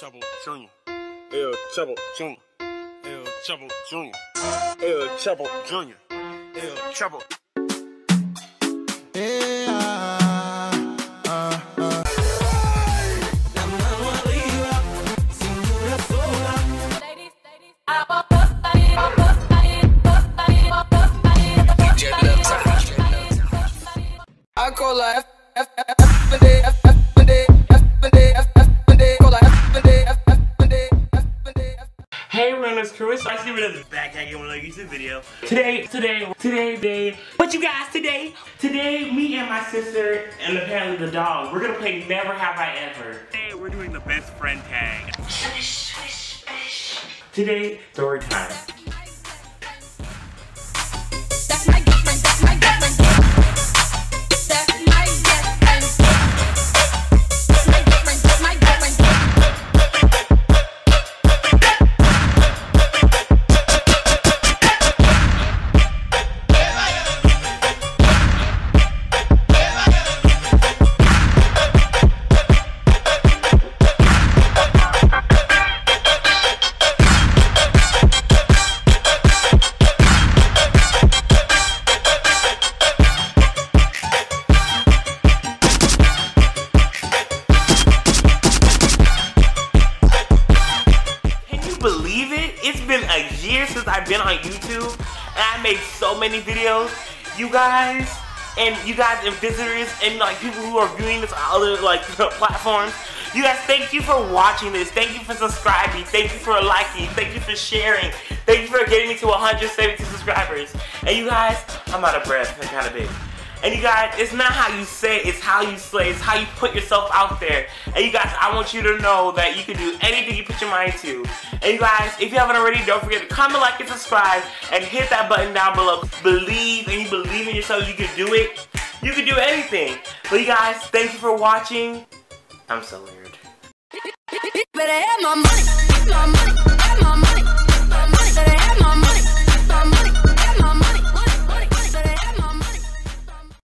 Trouble Jr. El Trouble Jr. El Trouble Jr. El Trouble Jr. El Trouble. I call life Chris, I see you another backpacking on another YouTube video. Today, me and my sister and apparently the dogs, we're gonna play Never Have I Ever. Today, we're doing the best friend tag. Today, story time. I've been on YouTube and I made so many videos. You guys and visitors and like people who are viewing this on other like platforms. You guys, thank you for watching this. Thank you for subscribing. Thank you for liking. Thank you for sharing. Thank you for getting me to 172 subscribers. And you guys, I'm out of breath. I'm kind of big. And you guys, it's not how you say it, it's how you slay, it's how you put yourself out there. And you guys, I want you to know that you can do anything you put your mind to. And you guys, if you haven't already, don't forget to comment, like, and subscribe, and hit that button down below. Believe, and you believe in yourself, you can do it. You can do anything. But you guys, thank you for watching. I'm so weird.